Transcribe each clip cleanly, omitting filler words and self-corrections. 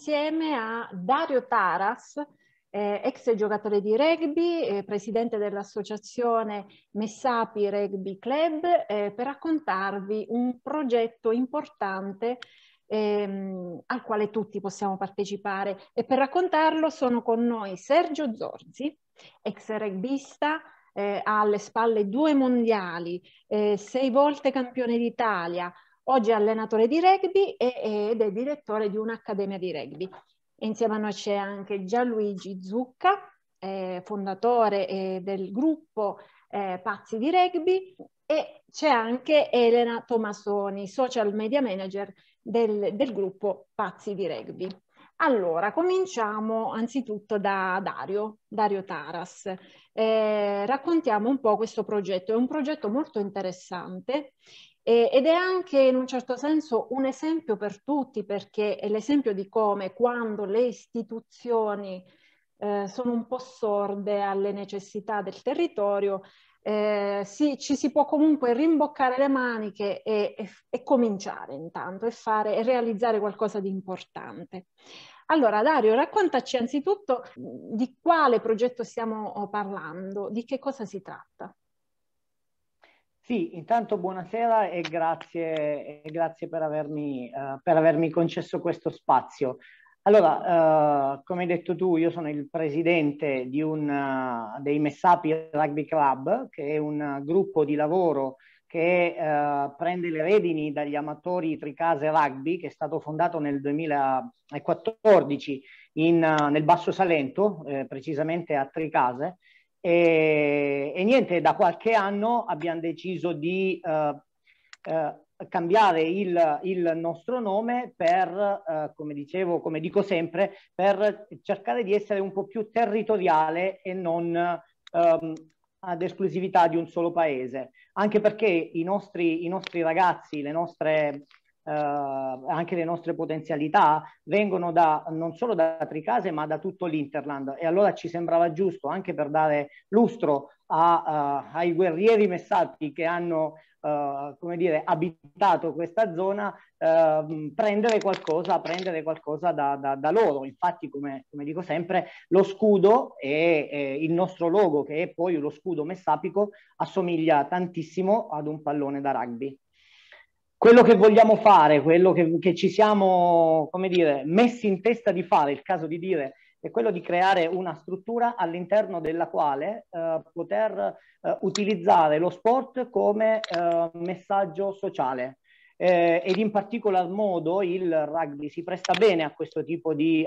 insieme a Dario Taras, ex giocatore di rugby, presidente dell'associazione Messapi Rugby Club, per raccontarvi un progetto importante al quale tutti possiamo partecipare, e per raccontarlo sono con noi Sergio Zorzi, ex rugbista, ha alle spalle 2 mondiali, 6 volte campione d'Italia, oggi è allenatore di rugby ed è direttore di un'accademia di rugby. Insieme a noi c'è anche Gianluigi Zucca, fondatore del gruppo Pazzi di Rugby, e c'è anche Elena Tomasoni, social media manager del gruppo Pazzi di Rugby. Allora, cominciamo anzitutto da Dario Taras. Raccontiamo un po' questo progetto. È un progetto molto interessante ed è anche in un certo senso un esempio per tutti, perché è l'esempio di come, quando le istituzioni sono un po' sorde alle necessità del territorio, ci si può comunque rimboccare le maniche e cominciare intanto e realizzare qualcosa di importante. Allora Dario, raccontaci anzitutto di quale progetto stiamo parlando, di che cosa si tratta. Sì, intanto buonasera e grazie per avermi concesso questo spazio. Allora, come hai detto tu, io sono il presidente di dei Messapi Rugby Club, che è un gruppo di lavoro che prende le redini dagli amatori Tricase Rugby, che è stato fondato nel 2014 nel Basso Salento, precisamente a Tricase. E niente, da qualche anno abbiamo deciso di cambiare il nostro nome per, come dico sempre, per cercare di essere un po' più territoriale e non ad esclusività di un solo paese, anche perché i nostri ragazzi, anche le nostre potenzialità vengono non solo da Tricase ma da tutto l'Interland, e allora ci sembrava giusto, anche per dare lustro ai guerrieri messapi che hanno come dire, abitato questa zona, prendere qualcosa da loro. Infatti, come dico sempre, lo scudo e il nostro logo, che è poi lo scudo messapico, assomiglia tantissimo ad un pallone da rugby. Quello che vogliamo fare, quello che ci siamo, come dire, messi in testa di fare, il caso di dire, è quello di creare una struttura all'interno della quale poter utilizzare lo sport come messaggio sociale. Ed in particolar modo il rugby si presta bene a questo tipo di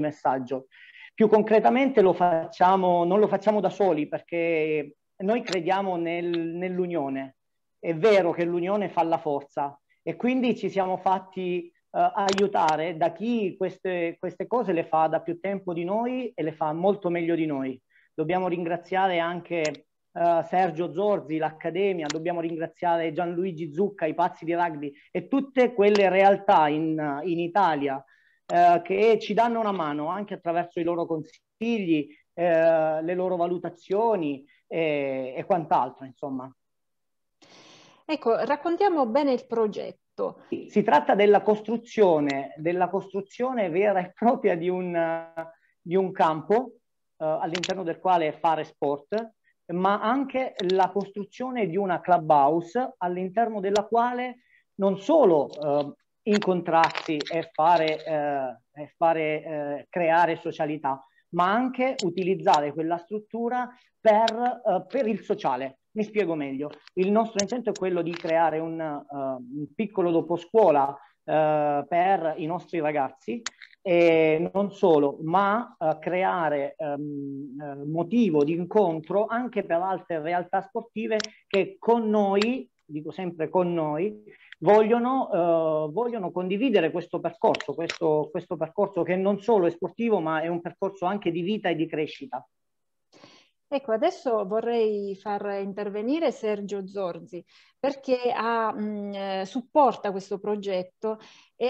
messaggio. Più concretamente non lo facciamo da soli, perché noi crediamo nell'unione. È vero che l'unione fa la forza, e quindi ci siamo fatti aiutare da chi queste cose le fa da più tempo di noi e le fa molto meglio di noi. Dobbiamo ringraziare anche Sergio Zorzi, l'Accademia, dobbiamo ringraziare Gianluigi Zucca, i Pazzi di Rugby, e tutte quelle realtà in Italia che ci danno una mano anche attraverso i loro consigli, le loro valutazioni e quant'altro, insomma. Ecco, raccontiamo bene il progetto. Si tratta della costruzione vera e propria di un campo all'interno del quale fare sport, ma anche la costruzione di una clubhouse all'interno della quale non solo incontrarsi e creare socialità, ma anche utilizzare quella struttura per il sociale. Mi spiego meglio. Il nostro intento è quello di creare un piccolo doposcuola per i nostri ragazzi, e non solo, ma creare motivo di incontro anche per altre realtà sportive che con noi, dico sempre con noi, vogliono condividere questo percorso che non solo è sportivo, ma è un percorso anche di vita e di crescita. Ecco, adesso vorrei far intervenire Sergio Zorzi, perché supporta questo progetto e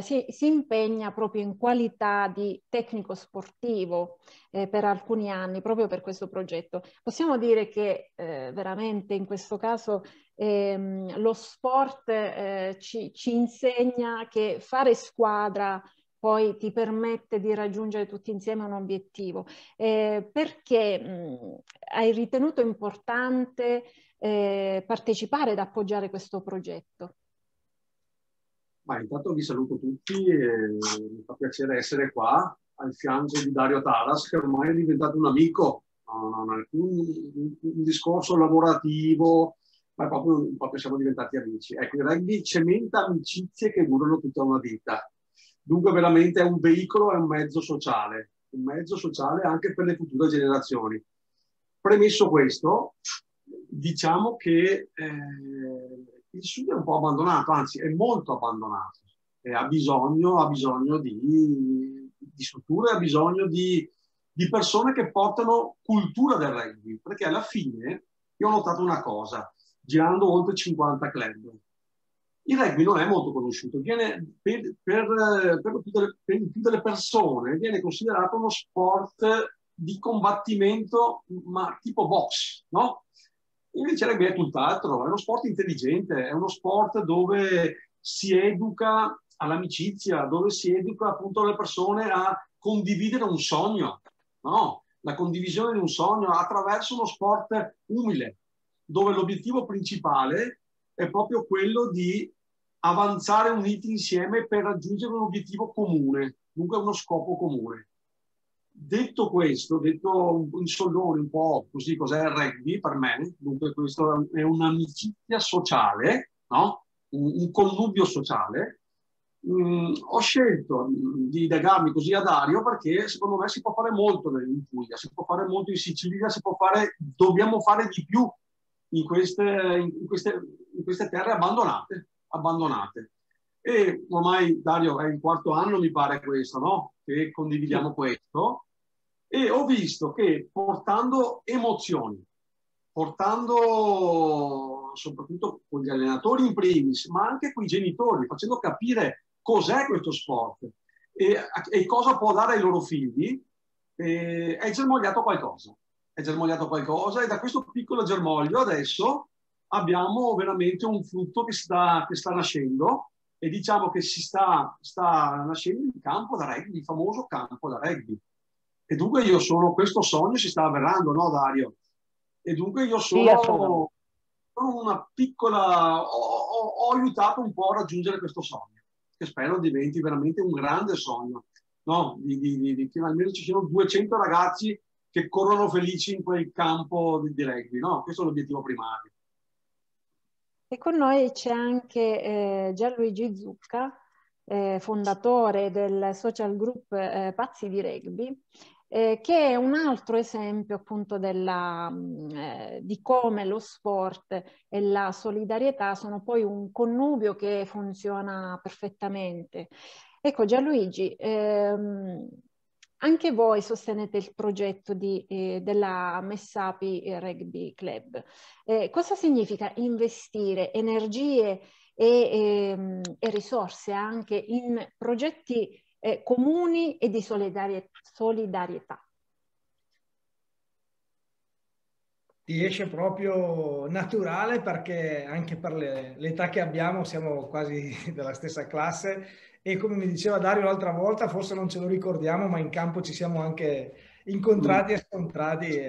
si impegna proprio in qualità di tecnico sportivo per alcuni anni, proprio per questo progetto. Possiamo dire che veramente in questo caso lo sport ci insegna che fare squadra poi ti permette di raggiungere tutti insieme un obiettivo. Perché hai ritenuto importante partecipare ed appoggiare questo progetto? Ma intanto vi saluto tutti e mi fa piacere essere qua al fianco di Dario Taras, che ormai è diventato un amico, non alcun discorso lavorativo, ma proprio siamo diventati amici. Ecco, il rugby cementa amicizie che durano tutta una vita. Dunque veramente è un veicolo, è un mezzo sociale anche per le future generazioni. Premesso questo, diciamo che il Sud è un po' abbandonato, anzi è molto abbandonato, e ha bisogno di strutture, ha bisogno di persone che portano cultura del rugby, perché alla fine io ho notato una cosa, girando oltre 50 club, il rugby non è molto conosciuto, viene per più delle persone viene considerato uno sport di combattimento, ma tipo box, no? Invece il rugby è tutt'altro, è uno sport intelligente, è uno sport dove si educa all'amicizia, dove si educa appunto le persone a condividere un sogno, no? La condivisione di un sogno attraverso uno sport umile, dove l'obiettivo principale è proprio quello di avanzare uniti insieme per raggiungere un obiettivo comune, dunque uno scopo comune. Detto questo, detto in soldoni un po' così cos'è il rugby per me, dunque questo è un'amicizia sociale, no? Un connubio sociale. Ho scelto di legarmi così a Dario perché secondo me si può fare molto in Puglia, si può fare molto in Sicilia, si può fare, dobbiamo fare di più in queste terre abbandonate. E ormai Dario è il quarto anno, mi pare questo, no? Che condividiamo questo. E ho visto che portando emozioni, portando soprattutto con gli allenatori in primis, ma anche con i genitori, facendo capire cos'è questo sport e cosa può dare ai loro figli, è germogliato qualcosa. È germogliato qualcosa e da questo piccolo germoglio adesso abbiamo veramente un frutto che sta nascendo e diciamo che sta nascendo il campo da rugby, il famoso campo da rugby. E dunque io sono, questo sogno si sta avverando, no Dario? E dunque io sono una piccola, ho aiutato un po' a raggiungere questo sogno, che spero diventi veramente un grande sogno, no? Che almeno ci siano 200 ragazzi che corrono felici in quel campo di rugby, no? Questo è l'obiettivo primario. E con noi c'è anche Gianluigi Zucca, fondatore del social group Pazzi di Rugby, che è un altro esempio appunto di come lo sport e la solidarietà sono poi un connubio che funziona perfettamente. Ecco Gianluigi, anche voi sostenete il progetto della Messapi Rugby Club. Cosa significa investire energie e risorse anche in progetti comuni e di solidarietà? Ti esce proprio naturale perché anche per l'età che abbiamo siamo quasi della stessa classe e come mi diceva Dario l'altra volta, forse non ce lo ricordiamo, ma in campo ci siamo anche incontrati e scontrati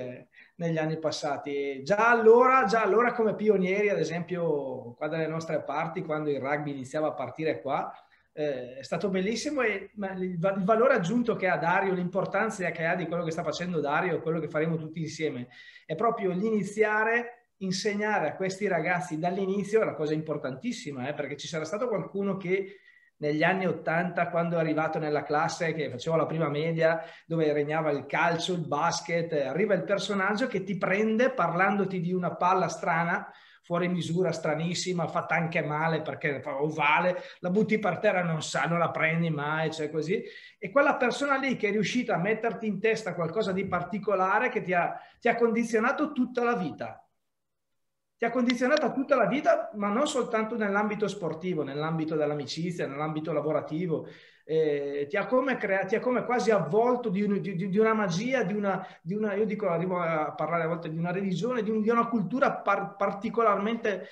negli anni passati. E già allora come pionieri, ad esempio qua dalle nostre parti, quando il rugby iniziava a partire qua, è stato bellissimo e il valore aggiunto che ha Dario, l'importanza che ha di quello che sta facendo Dario e quello che faremo tutti insieme è proprio l'iniziare, insegnare a questi ragazzi dall'inizio, è una cosa importantissima, perché ci sarà stato qualcuno che negli anni 80, quando è arrivato nella classe che faceva la prima media, dove regnava il calcio, il basket, arriva il personaggio che ti prende parlandoti di una palla strana, fuori misura, stranissima, fatta anche male perché fa ovale, la butti per terra, non la prendi mai, cioè così. E quella persona lì che è riuscita a metterti in testa qualcosa di particolare che ti ha condizionato tutta la vita. Ti ha condizionata tutta la vita, ma non soltanto nell'ambito sportivo, nell'ambito dell'amicizia, nell'ambito lavorativo. Ti ha come quasi avvolto di una magia, di una, io dico, arrivo a parlare a volte di una religione, di una cultura particolarmente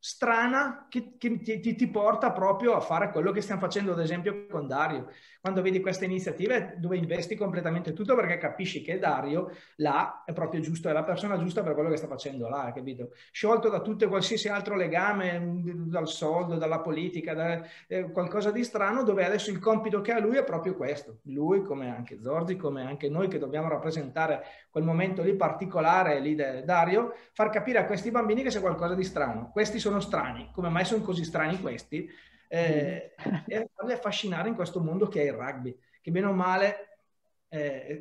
strana che ti porta proprio a fare quello che stiamo facendo ad esempio con Dario. Quando vedi queste iniziative dove investi completamente tutto perché capisci che Dario là è proprio giusto, è la persona giusta per quello che sta facendo là, capito? Sciolto da tutto e qualsiasi altro legame, dal soldo, dalla politica, da qualcosa di strano, dove adesso il compito che ha lui è proprio questo. Lui, come anche Zorzi, come anche noi che dobbiamo rappresentare quel momento lì particolare lì di Dario, far capire a questi bambini che c'è qualcosa di strano. Questi sono strani, come mai sono così strani questi? E farli affascinare in questo mondo che è il rugby, che bene o male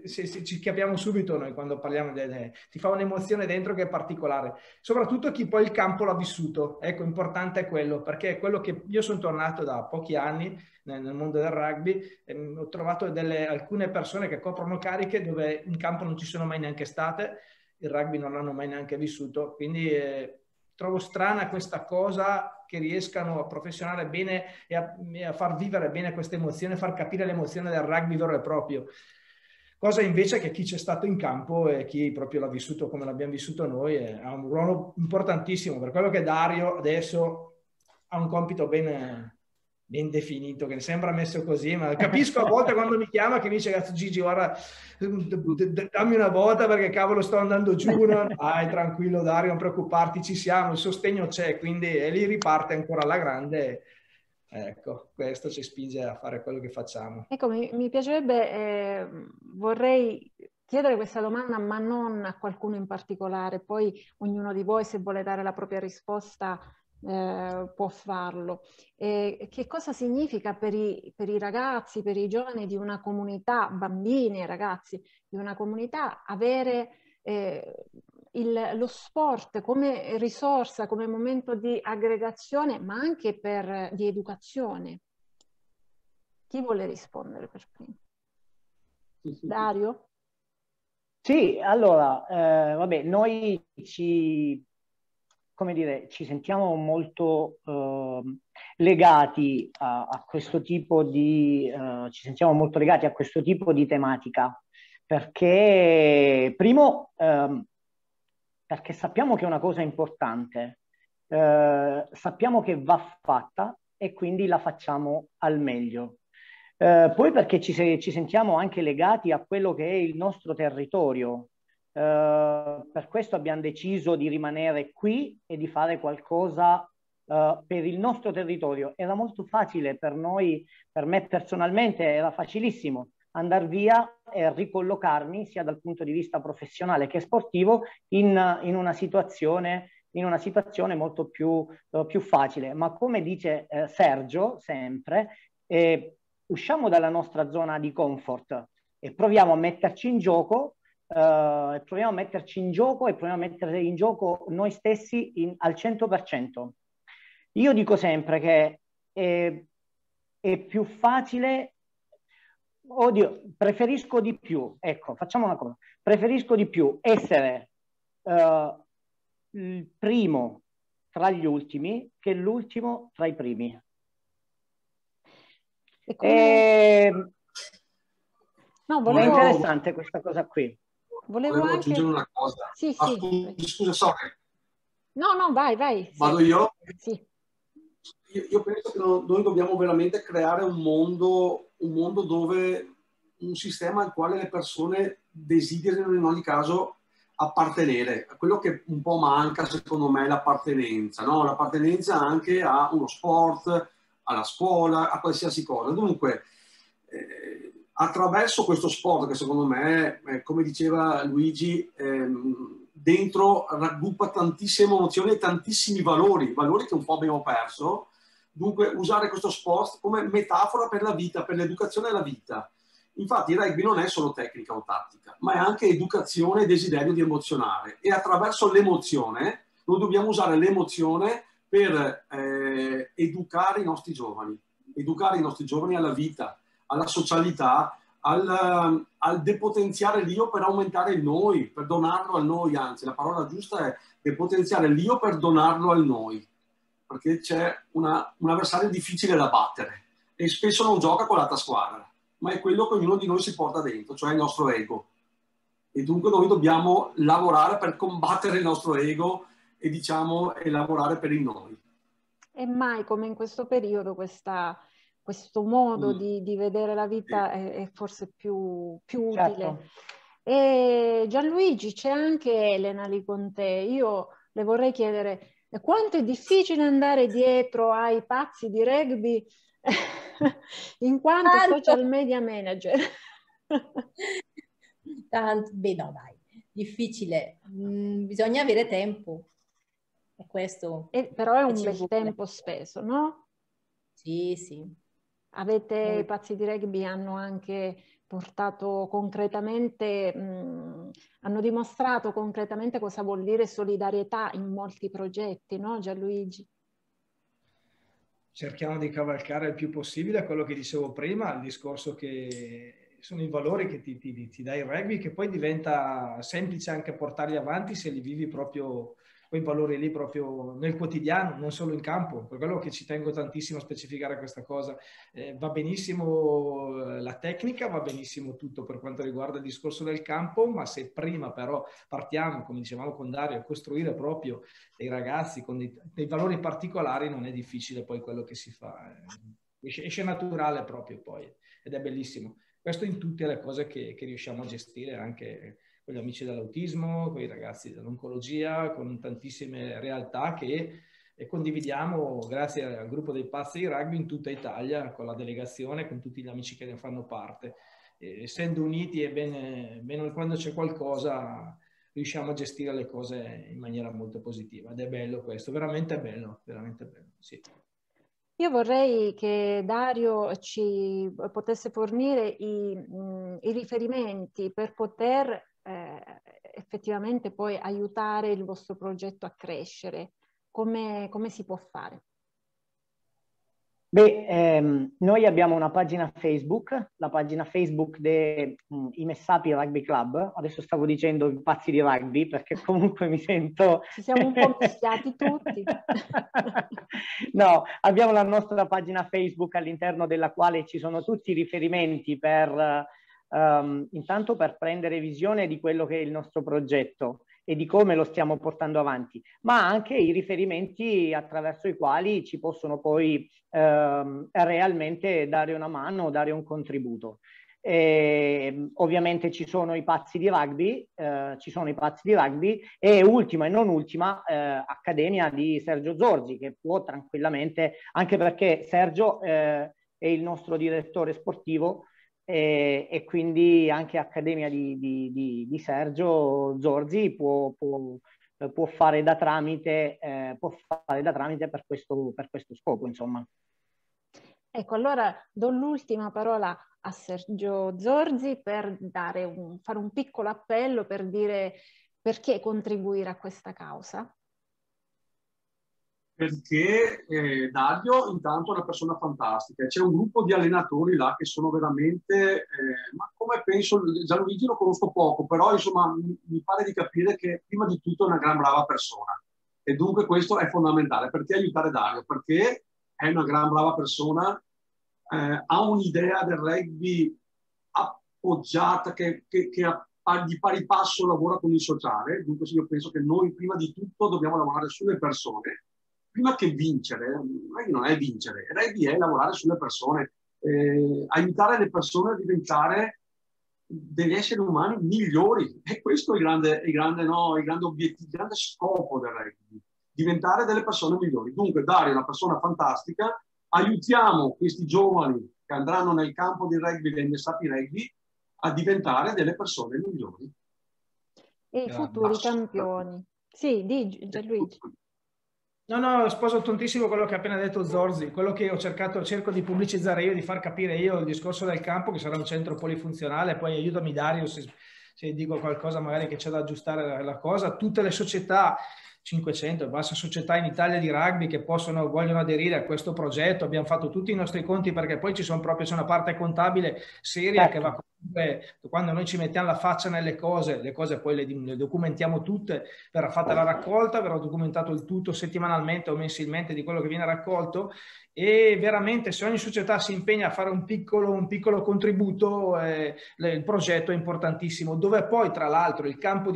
ci capiamo subito noi quando parliamo, ti fa un'emozione dentro che è particolare, soprattutto chi poi il campo l'ha vissuto. Ecco, importante è quello, perché è quello che io sono tornato da pochi anni nel mondo del rugby, ho trovato alcune persone che coprono cariche dove in campo non ci sono mai neanche state, il rugby non l'hanno mai neanche vissuto, quindi trovo strana questa cosa, che riescano a professionare bene e a far vivere bene questa emozione, far capire l'emozione del rugby vero e proprio. Cosa invece che chi c'è stato in campo e chi proprio l'ha vissuto come l'abbiamo vissuto noi ha un ruolo importantissimo, per quello che Dario adesso ha un compito ben definito, che mi sembra messo così, ma capisco a volte quando mi chiama che mi dice Gigi guarda dammi una botta perché cavolo sto andando giù, no? Dai, tranquillo Dario, non preoccuparti, ci siamo, il sostegno c'è, quindi e lì riparte ancora alla grande. Ecco, questo ci spinge a fare quello che facciamo. Ecco, mi piacerebbe, vorrei chiedere questa domanda ma non a qualcuno in particolare, poi ognuno di voi se vuole dare la propria risposta può farlo. Che cosa significa per i ragazzi, per i giovani di una comunità, bambini e ragazzi di una comunità, avere lo sport come risorsa, come momento di aggregazione, ma anche di educazione? Chi vuole rispondere per primo? Dario? Sì, allora, vabbè, noi ci sentiamo molto legati a questo tipo di tematica, perché primo perché sappiamo che è una cosa importante, sappiamo che va fatta e quindi la facciamo al meglio. Poi perché ci sentiamo anche legati a quello che è il nostro territorio. Per questo abbiamo deciso di rimanere qui e di fare qualcosa per il nostro territorio. Era molto facile per noi, per me personalmente era facilissimo andare via e ricollocarmi sia dal punto di vista professionale che sportivo in una situazione molto più facile. Ma come dice Sergio sempre, usciamo dalla nostra zona di comfort e proviamo a metterci in gioco. Proviamo a mettere in gioco noi stessi al 100%. Io dico sempre che è più facile, oddio, preferisco di più, ecco, facciamo una cosa, preferisco di più essere il primo tra gli ultimi che l'ultimo tra i primi. E no, volevo... È interessante questa cosa qui. Volevo aggiungere anche... una cosa. Sì, sì. Scusa, sorry. No, vai. Vado io? Sì. Io penso che noi dobbiamo veramente creare un mondo dove un sistema al quale le persone desiderano in ogni caso appartenere. A quello che un po' manca, secondo me, è l'appartenenza, no? L'appartenenza anche a uno sport, alla scuola, a qualsiasi cosa. Dunque... attraverso questo sport che secondo me, come diceva Luigi, dentro raggruppa tantissime emozioni e tantissimi valori che un po' abbiamo perso. Dunque usare questo sport come metafora per la vita, per l'educazione alla vita. Infatti il rugby non è solo tecnica o tattica, ma è anche educazione e desiderio di emozionare. E attraverso l'emozione, noi dobbiamo usare l'emozione per educare i nostri giovani alla vita, alla socialità, al depotenziare l'io per aumentare il noi, per donarlo al noi, anzi la parola giusta è depotenziare l'io per donarlo al noi, perché c'è un avversario difficile da battere e spesso non gioca con l'altra squadra, ma è quello che ognuno di noi si porta dentro, cioè il nostro ego. E dunque noi dobbiamo lavorare per combattere il nostro ego e lavorare per il noi. e mai come in questo periodo questo modo di vedere la vita è forse più certo. utile. E Gianluigi, c'è anche Elena lì con te, io le vorrei chiedere quanto è difficile andare dietro ai pazzi di rugby in quanto social media manager. Tanto, beh no dai, difficile, bisogna avere tempo, è questo. Però è un bel tempo speso, no? Sì, sì. I pazzi di rugby hanno anche portato concretamente, hanno dimostrato concretamente cosa vuol dire solidarietà in molti progetti, no Gianluigi? Cerchiamo di cavalcare il più possibile quello che dicevo prima, il discorso che sono i valori che ti dà il rugby, che poi diventa semplice anche portarli avanti se li vivi proprio quei valori lì proprio nel quotidiano, non solo in campo. Per quello che ci tengo tantissimo a specificare questa cosa, va benissimo la tecnica, va benissimo tutto per quanto riguarda il discorso del campo, ma se prima però partiamo, come dicevamo con Dario, a costruire proprio dei ragazzi con dei valori particolari, non è difficile poi quello che si fa, esce naturale proprio poi, ed è bellissimo. Questo in tutte le cose che riusciamo a gestire anche con gli amici dell'autismo, con i ragazzi dell'oncologia, con tantissime realtà che condividiamo grazie al gruppo dei pazzi di rugby in tutta Italia, con la delegazione, con tutti gli amici che ne fanno parte. Essendo uniti e bene quando c'è qualcosa, riusciamo a gestire le cose in maniera molto positiva. Ed è bello questo, veramente bello, sì. Io vorrei che Dario ci potesse fornire i riferimenti per poter effettivamente poi aiutare il vostro progetto a crescere. Come si può fare? Beh, noi abbiamo una pagina Facebook, la pagina Facebook dei Messapi Rugby Club. Adesso stavo dicendo i pazzi di rugby perché comunque mi sento... Ci siamo un po' mischiati tutti. No, abbiamo la nostra pagina Facebook all'interno della quale ci sono tutti i riferimenti per... intanto per prendere visione di quello che è il nostro progetto e di come lo stiamo portando avanti, ma anche i riferimenti attraverso i quali ci possono poi realmente dare una mano, dare un contributo. E, ovviamente ci sono i pazzi di rugby, e ultima e non ultima Accademia di Sergio Zorzi, che può tranquillamente, anche perché Sergio è il nostro direttore sportivo, e quindi anche Accademia di Sergio Zorzi può fare da tramite, per questo scopo, insomma. Ecco, allora do l'ultima parola a Sergio Zorzi per fare un piccolo appello per dire perché contribuire a questa causa. Perché Dario intanto è una persona fantastica, c'è un gruppo di allenatori là che sono veramente, ma come penso, Gianluigi lo conosco poco, però insomma mi pare di capire che prima di tutto è una gran brava persona e dunque questo è fondamentale. Perché aiutare Dario? Perché è una gran brava persona, ha un'idea del rugby appoggiata che di pari passo lavora con il sociale, dunque io penso che noi prima di tutto dobbiamo lavorare sulle persone. Prima che vincere, non è vincere, è lavorare sulle persone, aiutare le persone a diventare degli esseri umani migliori. E questo è il grande scopo del rugby, diventare delle persone migliori. Dunque Dario è una persona fantastica, aiutiamo questi giovani che andranno nel campo di rugby, dei Messapi Rugby, a diventare delle persone migliori. E i futuri campioni. Sì, di Gianluigi. No, sposo tantissimo quello che ha appena detto Zorzi, quello che cerco di pubblicizzare io, di far capire io il discorso del campo, che sarà un centro polifunzionale, poi aiutami Dario se dico qualcosa magari che c'è da aggiustare la cosa. Tutte le società, 500 basta società in Italia di rugby che vogliono aderire a questo progetto, abbiamo fatto tutti i nostri conti perché poi c'è una parte contabile seria che va Quando noi ci mettiamo la faccia nelle cose, le cose poi le documentiamo tutte, verrà fatta la raccolta, verrà documentato il tutto settimanalmente o mensilmente di quello che viene raccolto, e veramente se ogni società si impegna a fare un piccolo contributo, il progetto è importantissimo, dove poi tra l'altro il campo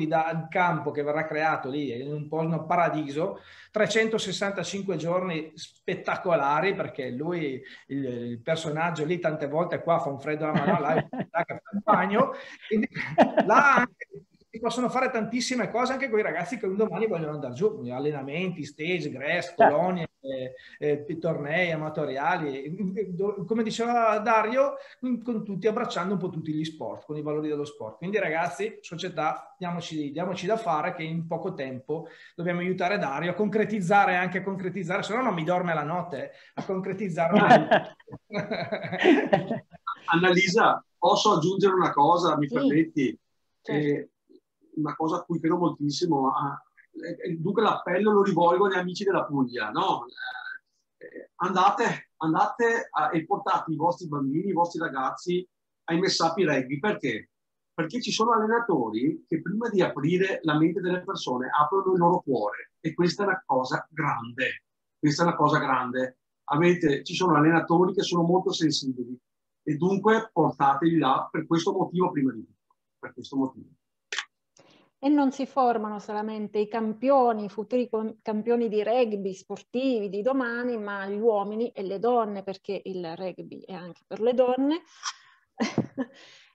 che verrà creato lì è un po' un paradiso, 365 giorni spettacolari, perché lui, il personaggio lì tante volte qua fa un freddo alla mano, là il bagno, quindi là anche si possono fare tantissime cose anche con i ragazzi che un domani vogliono andare giù, allenamenti, stage, grass, colonie, tornei amatoriali, come diceva Dario, con tutti, abbracciando un po' tutti gli sport, con i valori dello sport. Quindi ragazzi, società, diamoci da fare, che in poco tempo dobbiamo aiutare Dario a concretizzare, anche a concretizzare, se no non mi dorme la notte, a concretizzare. Annalisa, posso aggiungere una cosa, mi permetti? Sì. Una cosa a cui credo moltissimo, dunque l'appello lo rivolgo agli amici della Puglia, no? Andate e portate i vostri bambini, i vostri ragazzi ai Messapi Rugby, perché? Perché ci sono allenatori che prima di aprire la mente delle persone aprono il loro cuore, e questa è una cosa grande, questa è una cosa grande. Ci sono allenatori che sono molto sensibili, e dunque portateli là per questo motivo prima di tutto, per questo motivo. E non si formano solamente i campioni, i futuri campioni di rugby sportivi di domani, ma gli uomini e le donne, perché il rugby è anche per le donne,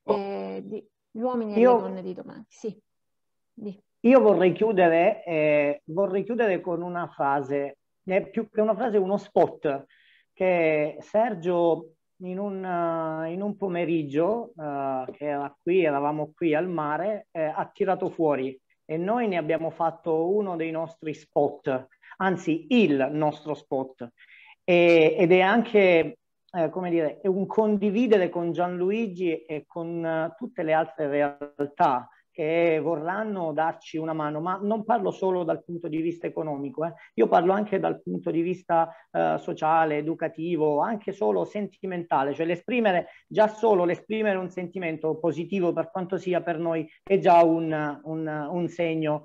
gli uomini e le donne di domani. Sì. Io vorrei chiudere con una frase, più che una frase, uno spot, che Sergio in un pomeriggio che eravamo qui al mare, ha tirato fuori, e noi ne abbiamo fatto uno dei nostri spot, anzi il nostro spot, ed è anche, come dire, è un condividere con Gianluigi e con tutte le altre realtà che vorranno darci una mano, ma non parlo solo dal punto di vista economico, io parlo anche dal punto di vista sociale, educativo, anche solo sentimentale, cioè l'esprimere, già solo l'esprimere un sentimento positivo per quanto sia per noi è già un segno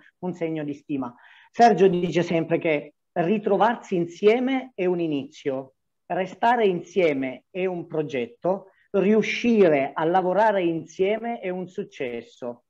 di stima. Sergio dice sempre che ritrovarsi insieme è un inizio, restare insieme è un progetto, riuscire a lavorare insieme è un successo.